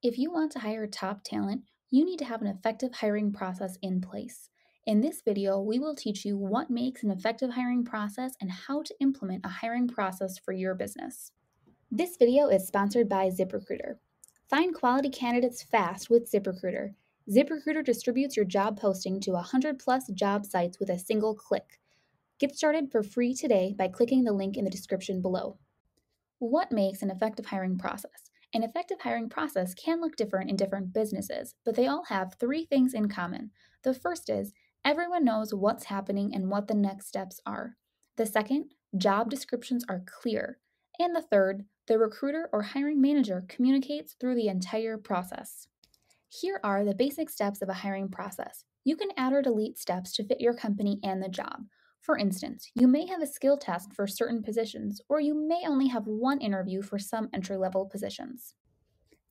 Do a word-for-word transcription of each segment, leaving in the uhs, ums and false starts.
If you want to hire top talent, you need to have an effective hiring process in place. In this video, we will teach you what makes an effective hiring process and how to implement a hiring process for your business. This video is sponsored by ZipRecruiter. Find quality candidates fast with ZipRecruiter. ZipRecruiter distributes your job posting to one hundred plus job sites with a single click. Get started for free today by clicking the link in the description below. What makes an effective hiring process? An effective hiring process can look different in different businesses, but they all have three things in common. The first is, everyone knows what's happening and what the next steps are. The second, job descriptions are clear. And the third, the recruiter or hiring manager communicates through the entire process. Here are the basic steps of a hiring process. You can add or delete steps to fit your company and the job. For instance, you may have a skill test for certain positions, or you may only have one interview for some entry-level positions.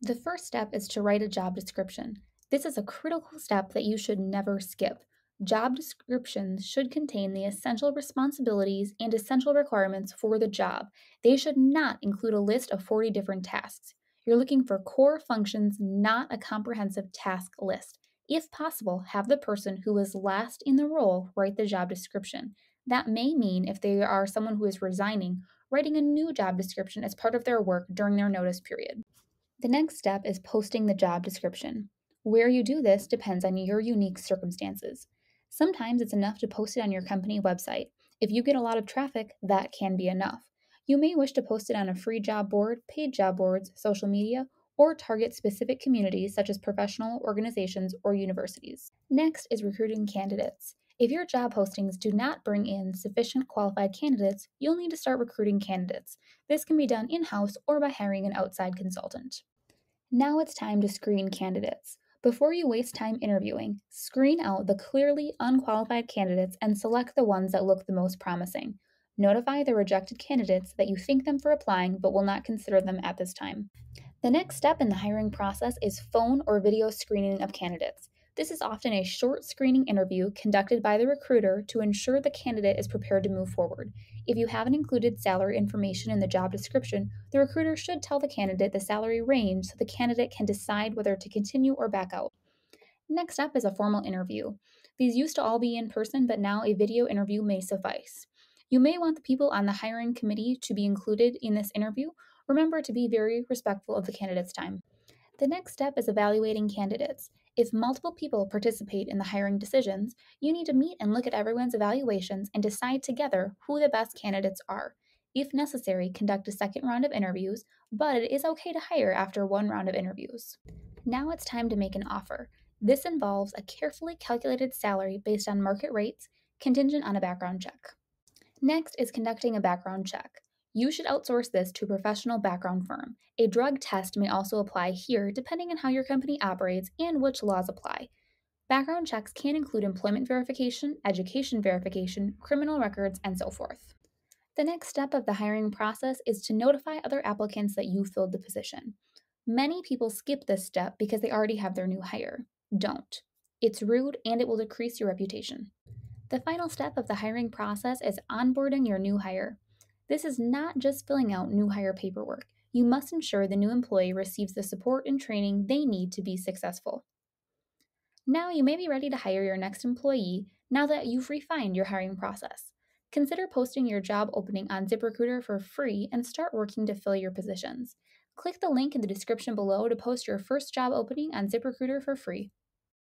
The first step is to write a job description. This is a critical step that you should never skip. Job descriptions should contain the essential responsibilities and essential requirements for the job. They should not include a list of forty different tasks. You're looking for core functions, not a comprehensive task list. If possible, have the person who was last in the role write the job description. That may mean, if they are someone who is resigning, writing a new job description as part of their work during their notice period. The next step is posting the job description. Where you do this depends on your unique circumstances. Sometimes it's enough to post it on your company website. If you get a lot of traffic, that can be enough. You may wish to post it on a free job board, paid job boards, social media, or target specific communities such as professional organizations or universities. Next is recruiting candidates. If your job postings do not bring in sufficient qualified candidates, you'll need to start recruiting candidates. This can be done in-house or by hiring an outside consultant. Now it's time to screen candidates. Before you waste time interviewing, screen out the clearly unqualified candidates and select the ones that look the most promising. Notify the rejected candidates that you thank them for applying but will not consider them at this time. The next step in the hiring process is phone or video screening of candidates. This is often a short screening interview conducted by the recruiter to ensure the candidate is prepared to move forward. If you haven't included salary information in the job description, the recruiter should tell the candidate the salary range so the candidate can decide whether to continue or back out. Next up is a formal interview. These used to all be in person, but now a video interview may suffice. You may want the people on the hiring committee to be included in this interview. Remember to be very respectful of the candidate's time. The next step is evaluating candidates. If multiple people participate in the hiring decisions, you need to meet and look at everyone's evaluations and decide together who the best candidates are. If necessary, conduct a second round of interviews, but it is okay to hire after one round of interviews. Now it's time to make an offer. This involves a carefully calculated salary based on market rates, contingent on a background check. Next is conducting a background check. You should outsource this to a professional background firm. A drug test may also apply here, depending on how your company operates and which laws apply. Background checks can include employment verification, education verification, criminal records, and so forth. The next step of the hiring process is to notify other applicants that you filled the position. Many people skip this step because they already have their new hire. Don't. It's rude and it will decrease your reputation. The final step of the hiring process is onboarding your new hire. This is not just filling out new hire paperwork. You must ensure the new employee receives the support and training they need to be successful. Now you may be ready to hire your next employee now that you've refined your hiring process. Consider posting your job opening on ZipRecruiter for free and start working to fill your positions. Click the link in the description below to post your first job opening on ZipRecruiter for free.